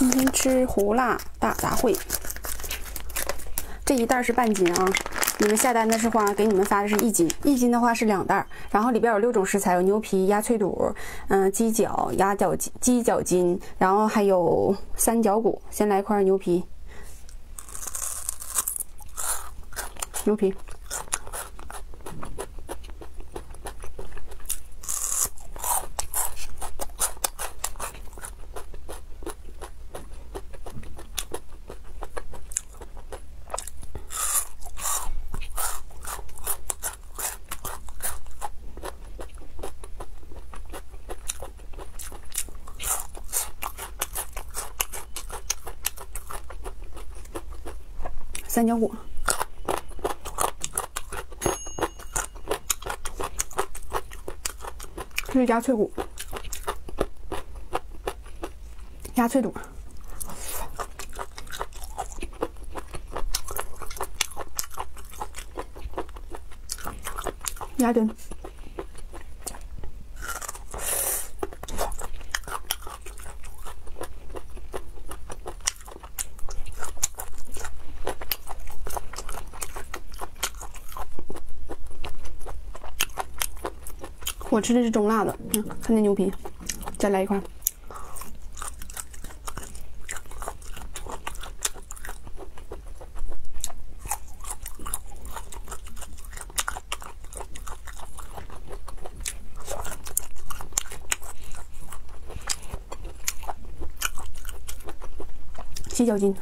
天天吃胡辣大杂烩，这一袋是半斤啊。你们下单的是话，给你们发的是一斤，一斤的话是两袋。然后里边有6种食材，有牛皮、鸭脆肚、鸡脚、鸡脚筋，然后还有三角骨。先来一块牛皮，牛皮。 三角骨，这是鸭脆骨，鸭脆肚，鸭胗。 我吃的是中辣的，看那牛皮，再来一块。鸡脚筋。